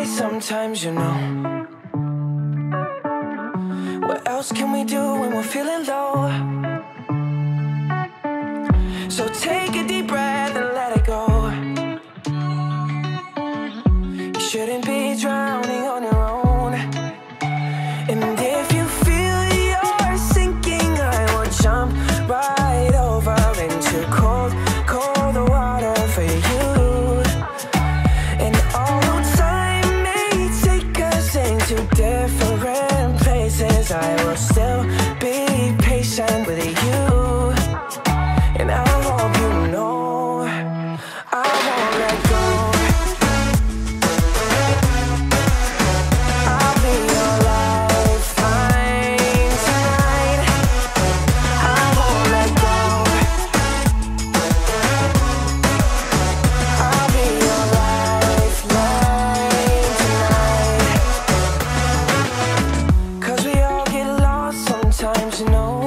way sometimes, you know. What else can we do when we're feeling low? So take a deep breath and let it go. You shouldn't be drowning on your own. And if you feel you're sinking, I will jump right over into cold, cold water for you. And although time may take us into different places, I will still be patient with you. And I hope you know I won't let go. I'll be your lifeline tonight. I won't let go. I'll be your lifeline tonight. 'Cause we all get lost sometimes, you know.